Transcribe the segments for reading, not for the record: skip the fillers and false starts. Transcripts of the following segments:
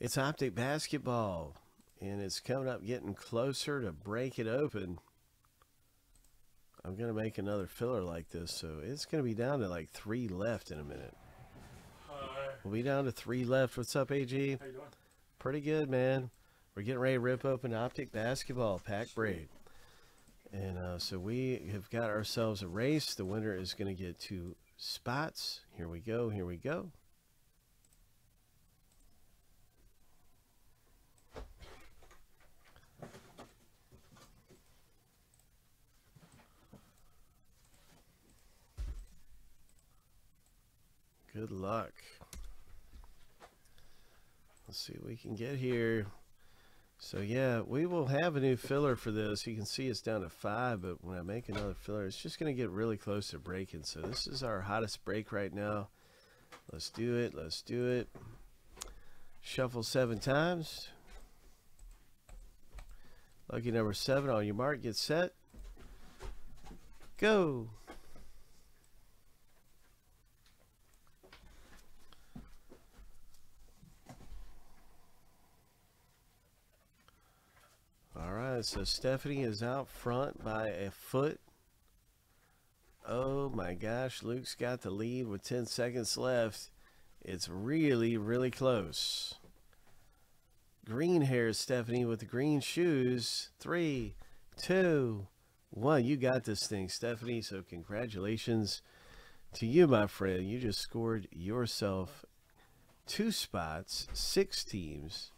It's Optic Basketball, and it's coming up, getting closer to break it open. I'm going to make another filler like this, so it's going to be down to like 3 left in a minute. We'll be down to 3 left. What's up, AG? How you doing? Pretty good, man. We're getting ready to rip open Optic Basketball Pack Braid. And so we have got ourselves a race. The winner is going to get 2 spots. Here we go. Here we go. Good luck. Let's see what we can get here. So yeah, we will have a new filler for this. You can see it's down to 5, but when I make another filler, it's just going to get really close to breaking. So this is our hottest break right now. Let's do it. Let's do it. Shuffle 7 times. Lucky number 7 on your mark. Get set. Go. So Stephanie is out front by a foot. Oh my gosh, Luke's got the lead with 10 seconds left. It's really, really close. Green hair Stephanie with the green shoes. 3, 2, 1. You got this thing, Stephanie. So congratulations to you, my friend. You just scored yourself 2 spots, 6 teams.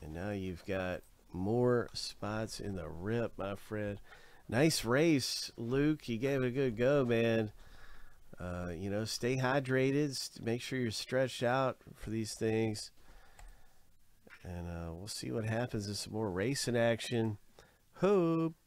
And now you've got more spots in the rip, my friend. Nice race, Luke. You gave it a good go, man. You know, stay hydrated. Make sure you're stretched out for these things. And we'll see what happens. There's some more racing action. Hope.